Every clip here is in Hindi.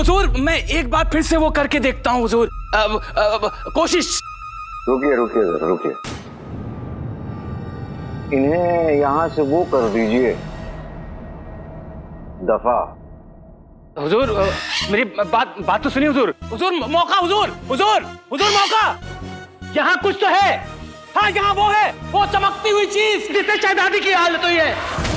हुजूर, मैं एक बार फिर से वो करके देखता हूँ हुजूर। कोशिश। रुकिए रुकिए रुकिए, इन्हें यहाँ से वो कर दीजिए, दफा। हुजूर मेरी बात तो सुनिए हुजूर। हुजूर मौका, हुजूर हुजूर हुजूर मौका, यहाँ कुछ तो है। हाँ यहाँ वो है, वो चमकती हुई चीज जिससे शहजादी की हालत हुई है।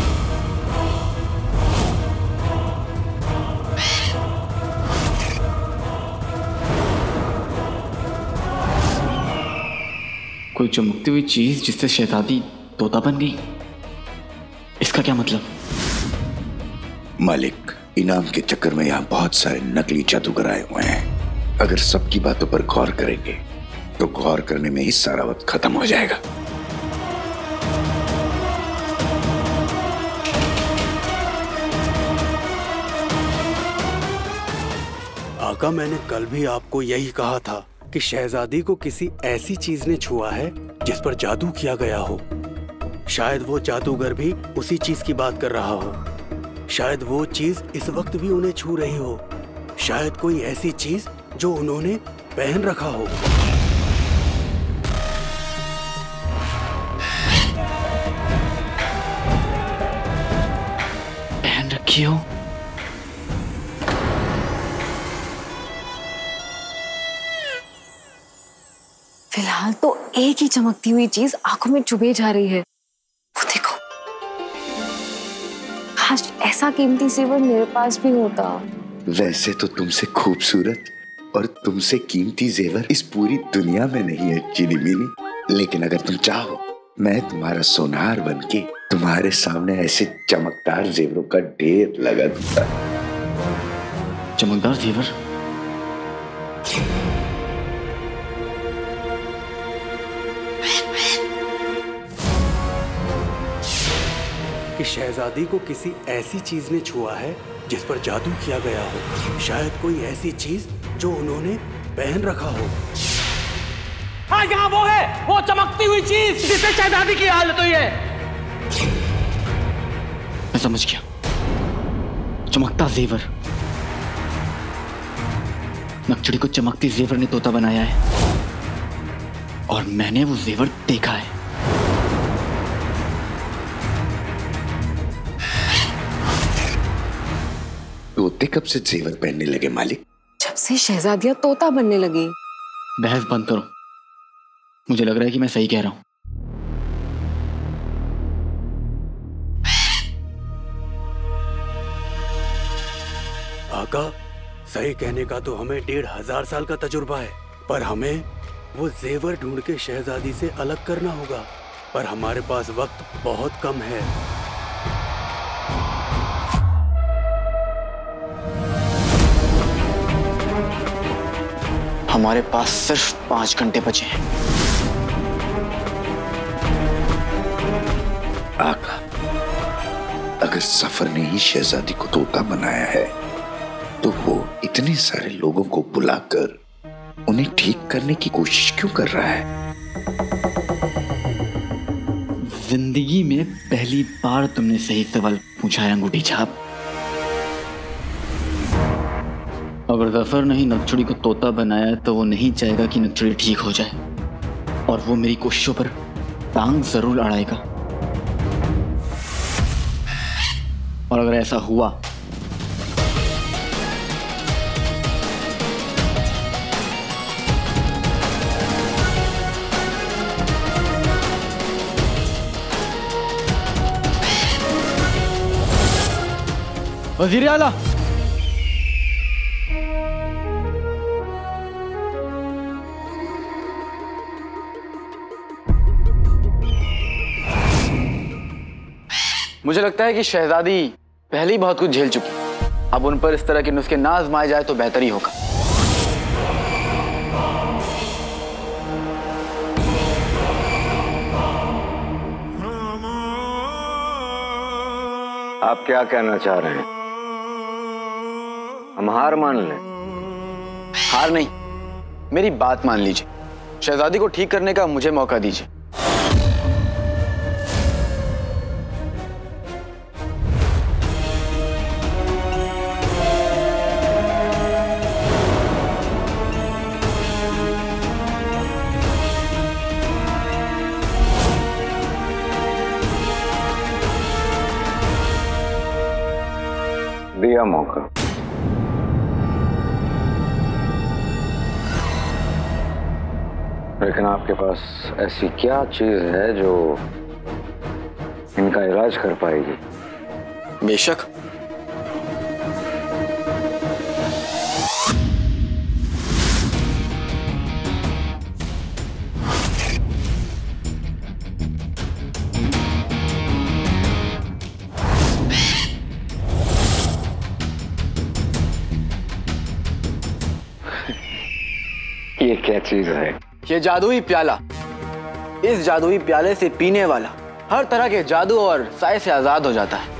कोई चमकती हुई चीज जिससे शहजादी तोता बन गई, इसका क्या मतलब? मालिक, इनाम के चक्कर में यहाँ बहुत सारे नकली जादूगर आए हुए हैं। अगर सबकी बातों पर गौर करेंगे तो गौर करने में ही सारा वक्त खत्म हो जाएगा। आका, मैंने कल भी आपको यही कहा था कि शहजादी को किसी ऐसी चीज ने छुआ है जिस पर जादू किया गया हो। शायद वो जादूगर भी उसी चीज की बात कर रहा हो। शायद वो चीज इस वक्त भी उन्हें छू रही हो। शायद कोई ऐसी चीज जो उन्होंने पहन रखा हो। पहन रखी हो? फिलहाल तो एक ही चमकती हुई चीज आंखों में चुभे जा रही है। वो देखो, काश ऐसा कीमती जेवर मेरे पास भी होता। वैसे तो तुमसे खूबसूरत और तुमसे कीमती जेवर इस पूरी दुनिया में नहीं है जिनी मिनी, लेकिन अगर तुम चाहो मैं तुम्हारा सोनार बनके तुम्हारे सामने ऐसे चमकदार जेवरों का ढेर लगा दूंगा। चमकदार जेवर? कि शहजादी को किसी ऐसी चीज ने छुआ है जिस पर जादू किया गया हो। शायद कोई ऐसी चीज जो उन्होंने पहन रखा हो। हाँ यहाँ वो है, वो चमकती हुई चीज जिससे शहजादी की हालत हुई है। मैं समझ गया, चमकता जेवर। नक्शड़ी को चमकती जेवर ने तोता बनाया है और मैंने वो जेवर देखा है। तोते कब से जेवर पहनने लगे मालिक? जब से शहजादियां तोता बनने लगी। बहस बंद करो, मुझे लग रहा है कि मैं सही कह रहा हूं। आका, सही कहने का तो हमें 1500 साल का तजुर्बा है, पर हमें वो जेवर ढूंढ के शहजादी से अलग करना होगा। पर हमारे पास वक्त बहुत कम है। हमारे पास सिर्फ 5 घंटे बचे हैं। आका, अगर सफर ने ही शहजादी को तोता बनाया है तो वो इतने सारे लोगों को बुलाकर उन्हें ठीक करने की कोशिश क्यों कर रहा है? जिंदगी में पहली बार तुमने सही सवाल पूछा है अंगूठी छाप। अगर ज़फर ने ही नक्शड़ी को तोता बनाया तो वो नहीं चाहेगा कि नक्शड़ी ठीक हो जाए, और वो मेरी कोशिशों पर टांग जरूर अड़ाएगा। और अगर ऐसा हुआ वज़ीर-ए-आला, मुझे लगता है कि शहजादी पहले ही बहुत कुछ झेल चुकी। अब उन पर इस तरह के नुस्खे ना आजमाए जाए तो बेहतर ही होगा। आप क्या कहना चाह रहे हैं? हम हार मान लें? हार नहीं, मेरी बात मान लीजिए। शहजादी को ठीक करने का मुझे मौका दीजिए। दिया मौका। लेकिन आपके पास ऐसी क्या चीज है जो इनका इलाज कर पाएगी? बेशक ये क्या चीज है? ये जादुई प्याला। इस जादुई प्याले से पीने वाला हर तरह के जादू और साए से आजाद हो जाता है।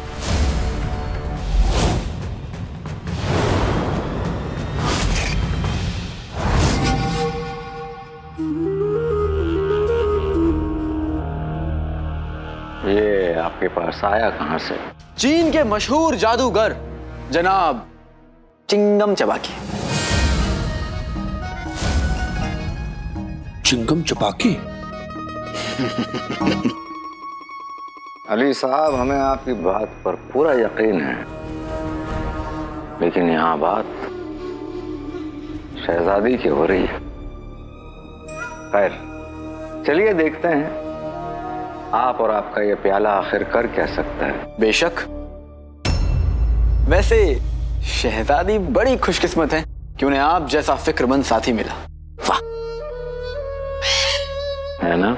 ये आपके पास आया कहां से? चीन के मशहूर जादूगर जनाब चिंगम चबाकी। चिंगम चपाकी? अली साहब, हमें आपकी बात पर पूरा यकीन है, लेकिन यहाँ बात शहजादी की हो रही है। खैर, चलिए देखते हैं आप और आपका ये प्याला आखिर कर क्या सकता है। बेशक। वैसे शहजादी बड़ी खुशकिस्मत है कि उन्हें आप जैसा फिक्रमंद साथी मिला। वाह, है ना?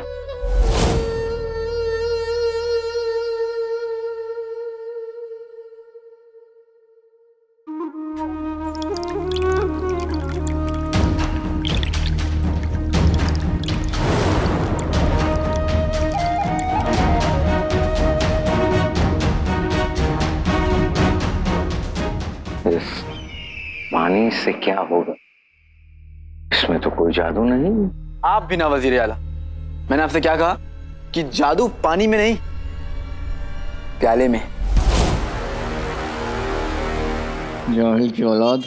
इस पानी से क्या होगा? इसमें तो कोई जादू नहीं। आप भी ना वजीर-ए-आला, मैंने आपसे क्या कहा कि जादू पानी में नहीं, प्याले में। जाहिल की औलाद।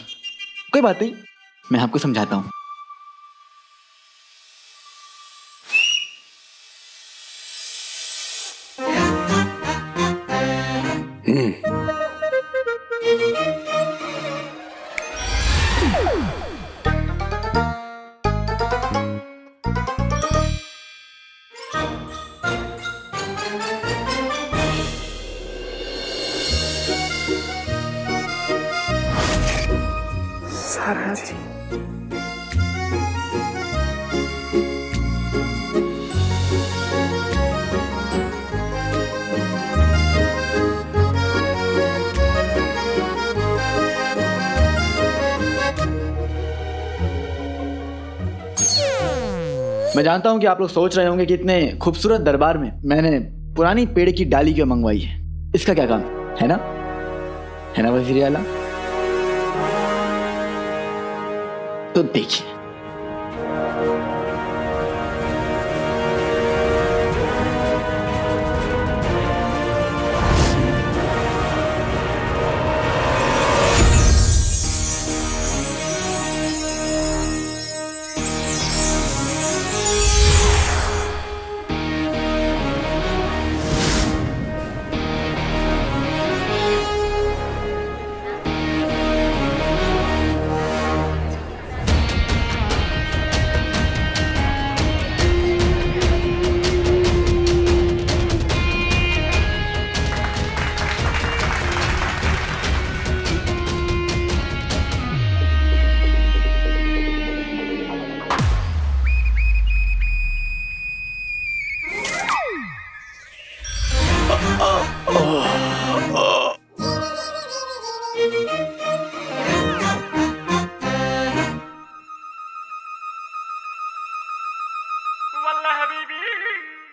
कोई बात नहीं, मैं आपको समझाता हूं। मैं जानता हूं कि आप लोग सोच रहे होंगे कि इतने खूबसूरत दरबार में मैंने पुरानी पेड़ की डाली क्यों मंगवाई है। इसका क्या काम है? ना, है ना वजीर-ए-आला? तो देखिए,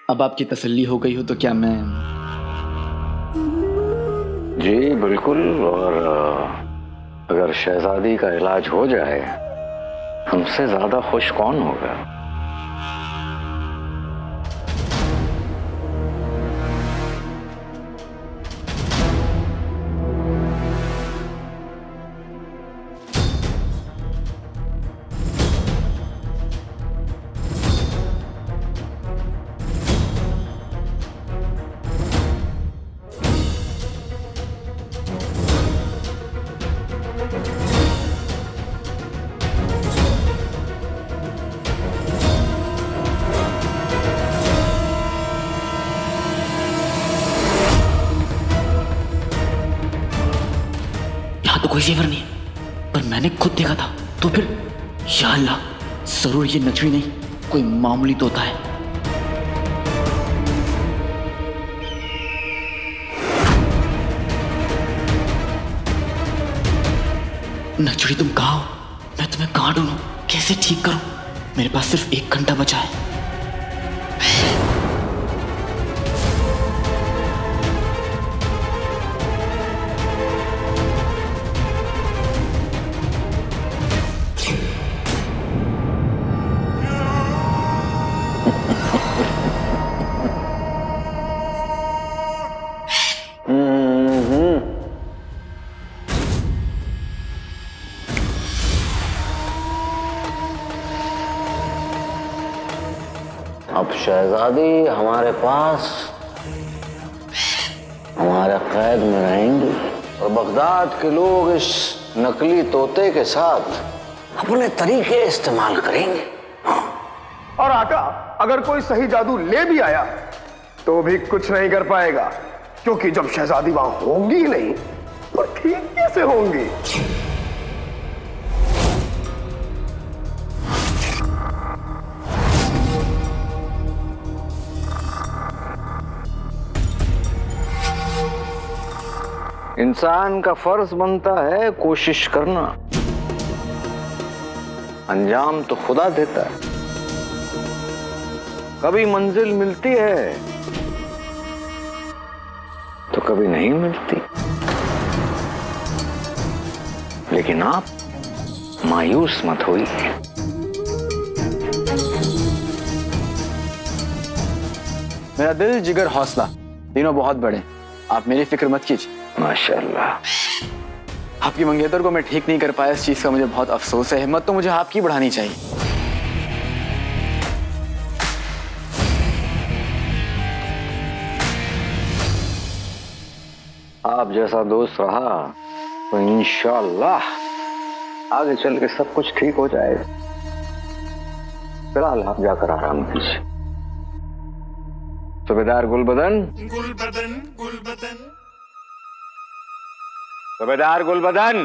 अब आपकी तसल्ली हो गई हो तो क्या मैं? जी बिल्कुल। और अगर शहजादी का इलाज हो जाए, हमसे ज्यादा खुश कौन होगा? तो कोई जेवर नहीं है, पर मैंने खुद देखा था। तो फिर या अल्लाह, जरूर ये नजरी नहीं कोई मामूली तोता है। नजरी तुम कहाँ हो? मैं तुम्हें कहाँ ढूंढूं, कैसे ठीक करूं? मेरे पास सिर्फ 1 घंटा बचा है। शहजादी हमारे पास हमारे कैद में रहेंगी और बगदाद के लोग इस नकली तोते के साथ अपने तरीके इस्तेमाल करेंगे। और आका, अगर कोई सही जादू ले भी आया तो भी कुछ नहीं कर पाएगा, क्योंकि जब शहजादी वहां होंगी ही नहीं तो ठीक कैसे होंगी? इंसान का फर्ज बनता है कोशिश करना, अंजाम तो खुदा देता है। कभी मंजिल मिलती है तो कभी नहीं मिलती, लेकिन आप मायूस मत होइए। मेरा दिल, जिगर, हौसला तीनों बहुत बड़े, आप मेरी फिक्र मत कीजिए। माशाअल्लाह, आपकी मंगेतर को मैं ठीक नहीं कर पाया, इस चीज का मुझे बहुत अफसोस है। हिम्मत तो मुझे आपकी बढ़ानी चाहिए। आप जैसा दोस्त रहा तो इंशाअल्लाह आगे चल के सब कुछ ठीक हो जाएगा। फिलहाल आप जाकर आराम कीजिए। सुबेदार गुलबदन, गुलबदन, गुलबदन, सुबेदार गुलबदन।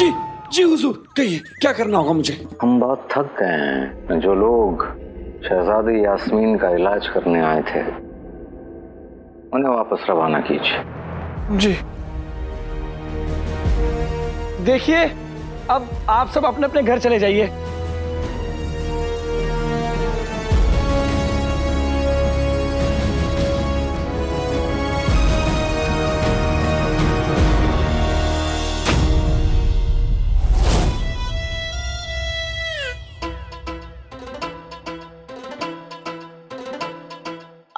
जी जी हुजूर, कहिए क्या करना होगा मुझे? हम बहुत थक गए हैं। जो लोग शहजादी यास्मीन का इलाज करने आए थे उन्हें वापस रवाना कीजिए। जी देखिए, अब आप सब अपने अपने घर चले जाइए।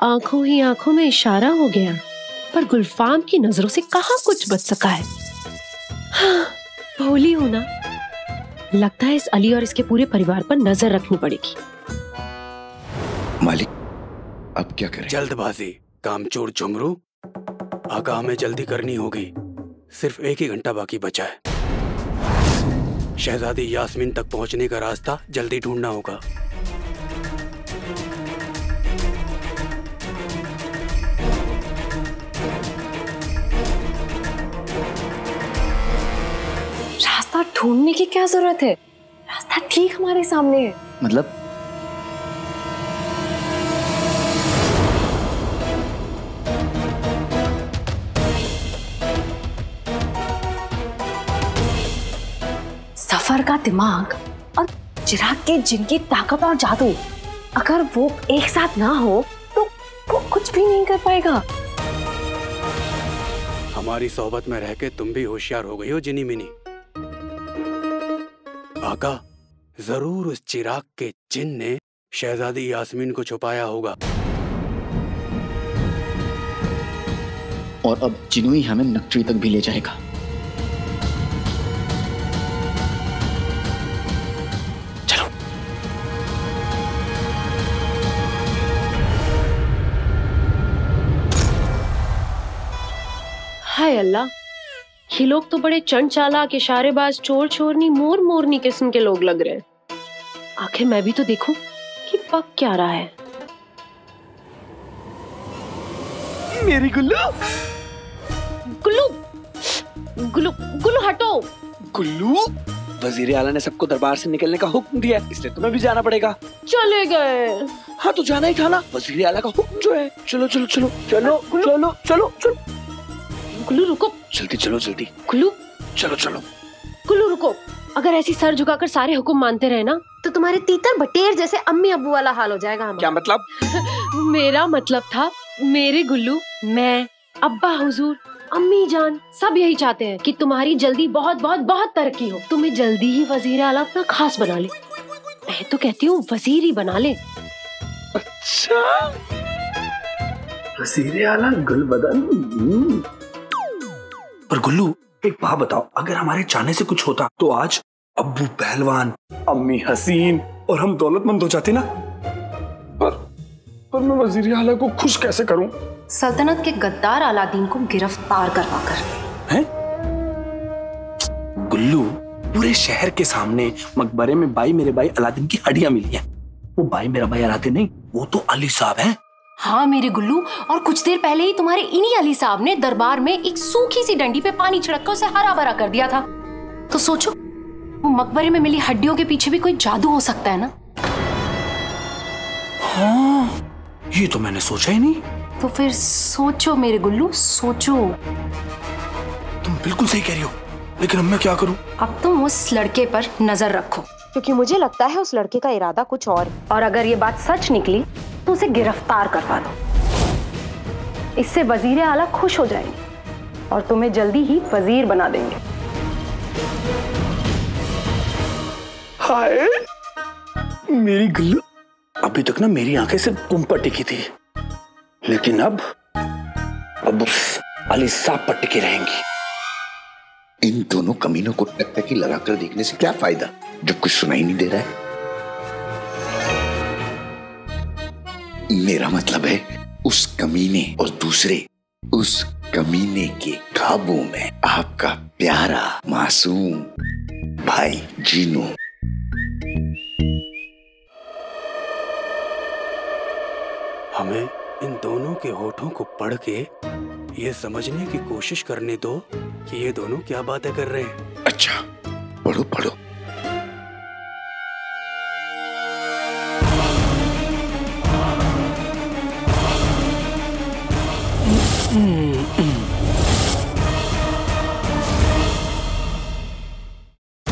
आंखों ही आंखों में इशारा हो गया, पर गुलफाम की नजरों से कहाँ कुछ बच सका है। हाँ, भोली हो ना, लगता है इस अली और इसके पूरे परिवार पर नजर रखनी पड़ेगी। मालिक, अब क्या करें? जल्दबाजी कामचोर झुमरू, आका हमें जल्दी करनी होगी। सिर्फ 1 ही घंटा बाकी बचा है। शहजादी यास्मीन तक पहुंचने का रास्ता जल्दी ढूंढना होगा। ढूंढने की क्या जरूरत है, रास्ता ठीक हमारे सामने है। मतलब सफर का दिमाग और चिराग के जिनकी ताकत और जादू, अगर वो एक साथ ना हो तो वो कुछ भी नहीं कर पाएगा। हमारी सोबत में रह के तुम भी होशियार हो गई हो जिनी मिनी। आका, जरूर उस चिराग के जिन ने शहजादी यास्मीन को छुपाया होगा, और अब जिन्नू ही हमें नक्शे तक भी ले जाएगा। चलो। हाय अल्लाह, ये लोग तो बड़े चंडचालाक, इशारेबाज, चोर चोरनी, मोर मोरनी किस्म के लोग लग रहे हैं। आखिर मैं भी तो देखूं कि पक क्या रहा है। मेरी गुल्लू, गुल्लू, गुल्लू, गुल्लू हटो। गुल्लू, वजीर आला ने सबको दरबार से निकलने का हुक्म दिया है, इसलिए तुम्हें भी जाना पड़ेगा। चले गए। हाँ तो जाना ही था ना, वजीर आला का हुक्म जो है। चलो चलो चलो चलो चलो चलो चलो। गुल्लू रुको, जल्दी चलो जल्दी। गुल्लू चलो चलो। गुल्लू रुको, अगर ऐसी सर झुकाकर सारे हुक्म मानते रहे ना तो तुम्हारे तीतर बटेर जैसे अम्मी अब्बू वाला हाल हो जाएगा हमारा। क्या मतलब? मेरा मतलब था मेरे गुल्लू, मैं, अब्बा हुजूर, अम्मी जान सब यही चाहते हैं कि तुम्हारी जल्दी बहुत बहुत बहुत तरक्की हो, तुम्हें जल्दी ही वजीर आला अपना खास बना ले। मैं तो कहती हूँ वजीर ही बना ले। अच्छा वजीर आला गुलबदन। पर गुल्लू एक बात बताओ, अगर हमारे चाहने से कुछ होता तो आज अब्बू पहलवान, अम्मी हसीन और हम दौलतमंद हो जाते ना। पर मैं वजीर आला को खुश कैसे करूं? सल्तनत के गद्दार अलादीन को गिरफ्तार करवाकर। हैं? गुल्लू पूरे शहर के सामने मकबरे में बाई मेरे बाई अलादीन की हड्डियां मिली हैं। वो बाई मेरा बाई अलादीन नहीं, वो तो अली साहब हैं। हाँ मेरे गुल्लू, और कुछ देर पहले ही तुम्हारे इन्हीं अली साहब ने दरबार में एक सूखी सी डंडी पे पानी छिड़ककर उसे हरा भरा कर दिया था। तो सोचो वो मकबरे में मिली हड्डियों के पीछे भी कोई जादू हो सकता है ना। हाँ ये तो मैंने सोचा ही नहीं। तो फिर सोचो मेरे गुल्लू, सोचो। तुम बिल्कुल सही कह रही हो, लेकिन अब मैं क्या करूँ? अब तुम उस लड़के पर नजर रखो, क्योंकि मुझे लगता है उस लड़के का इरादा कुछ और अगर ये बात सच निकली तो उसे गिरफ्तार करवा दो। इससे वजीर आला खुश हो जाएंगे और तुम्हें जल्दी ही वजीर बना देंगे। हाय मेरी गुल्लू, अभी तक ना मेरी आंखें सिर्फ तुम पर टिकी थी, लेकिन अब उस अली साहब पर टिकी रहेंगी। इन दोनों कमीनों को टकटकी लगाकर देखने से क्या फायदा जब कुछ सुनाई नहीं दे रहा है। मेरा मतलब है उस कमीने और दूसरे, उस कमीने के काबू में आपका प्यारा मासूम भाई जीनू। हमें इन दोनों के होठों को पढ़ के ये समझने की कोशिश करने दो कि ये दोनों क्या बातें कर रहे हैं। अच्छा पढ़ो पढ़ो।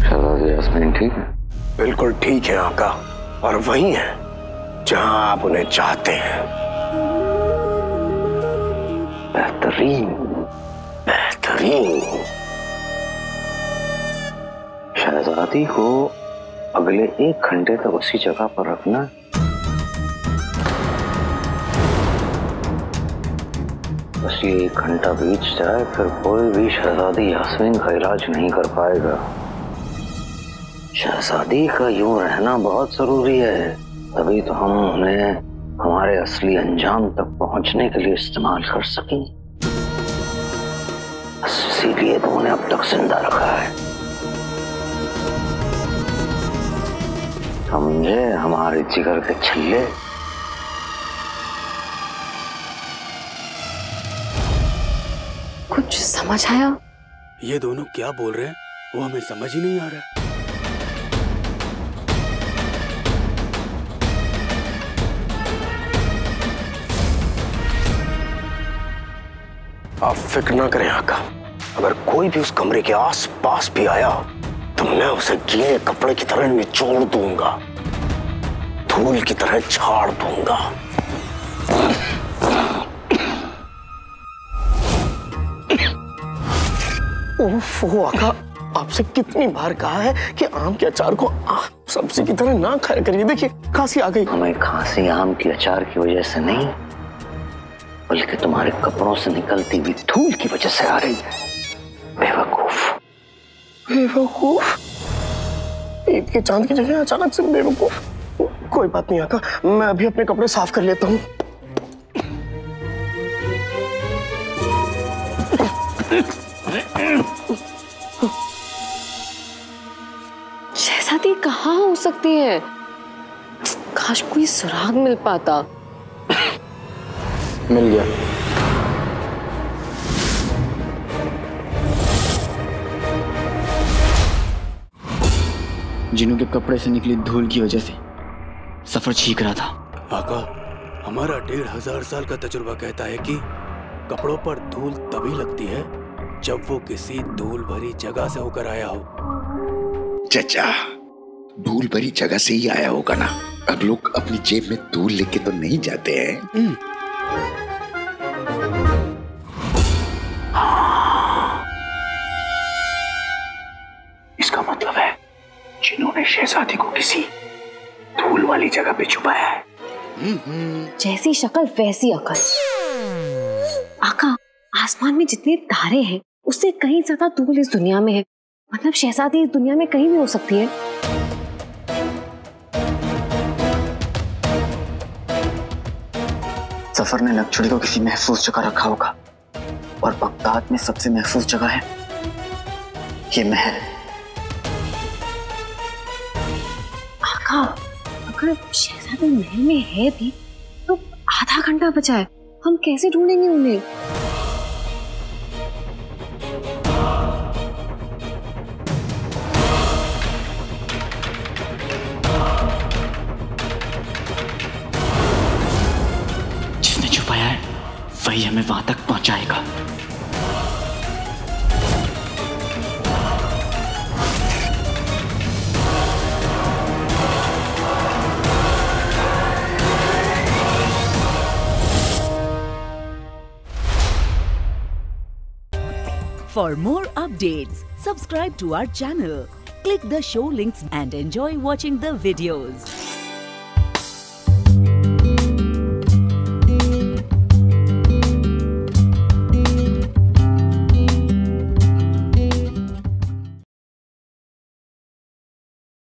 शहज़ादी यास्मीन ठीक है? बिल्कुल ठीक है आका, और वही है जहां आप उन्हें चाहते हैं। बेहतरीन बेहतरीन। शहज़ादी को अगले 1 घंटे तक उसी जगह पर रखना। बस ये 1 घंटा बीत जाए फिर कोई भी शहज़ादी यास्मीन का इलाज नहीं कर पाएगा। शहज़ादी का यूं रहना बहुत ज़रूरी है, तभी तो हम उन्हें हमारे असली अंजाम तक पहुंचने के लिए इस्तेमाल कर सकें। इसीलिए तो उन्हें अब तक जिंदा रखा है। समझे हमारे जिगर के छल्ले। कुछ समझ आया? ये दोनों क्या बोल रहे हैं वो हमें समझ ही नहीं आ रहा है। आप फिक्र ना करें आका, अगर कोई भी उस कमरे के आसपास भी आया तो मैं उसे गीले कपड़े की तरह निचोड़ दूंगा, धूल की तरह झाड़ दूंगा। ओफो आका, आपसे कितनी बार कहा है कि आम के अचार को सब्जी की तरह ना खाया करिए। देखिए खांसी आ गई। हमें खांसी आम के अचार की वजह से नहीं बल्कि तुम्हारे कपड़ों से निकलती हुई धूल की वजह से आ रही है। बेवकूफ बेवकूफ, ईद के चांद की जगह अचानक से बेवकूफ। कोई बात नहीं आका, मैं अभी अपने कपड़े साफ कर लेता हूँ। शहज़ादी कहाँ हो सकती है? काश कोई सुराग मिल पाता। मिल गया। जिन्नू के कपड़े से निकली धूल की वजह से सफर छींक रहा था। आका, हमारा 1500 साल का तजुर्बा कहता है कि कपड़ों पर धूल तभी लगती है जब वो किसी धूल भरी जगह से होकर आया हो। चचा, धूल भरी जगह से ही आया होगा ना। अब लोग अपनी जेब में धूल लेके तो नहीं जाते हैं। इसका मतलब है जिन्होंने शहजादी को किसी धूल वाली जगह पे छुपाया है। जैसी शक्ल वैसी अकल। आका, आसमान में जितने तारे हैं उससे कहीं ज्यादा धूल इस दुनिया में है। मतलब शहजादी इस दुनिया में कहीं भी हो सकती है। सफर ने लकड़ी को किसी महफूज जगह रखा होगा और बगदाद में सबसे महफूज जगह है ये महल। आका, अगर शहजादी महल में है भी तो आधा घंटा बचा है, हम कैसे ढूंढेंगे उन्हें? जिसने छुपाया है वही हमें वहां तक पहुंचाएगा। For more updates, subscribe to our channel, click the show links and enjoy watching the videos.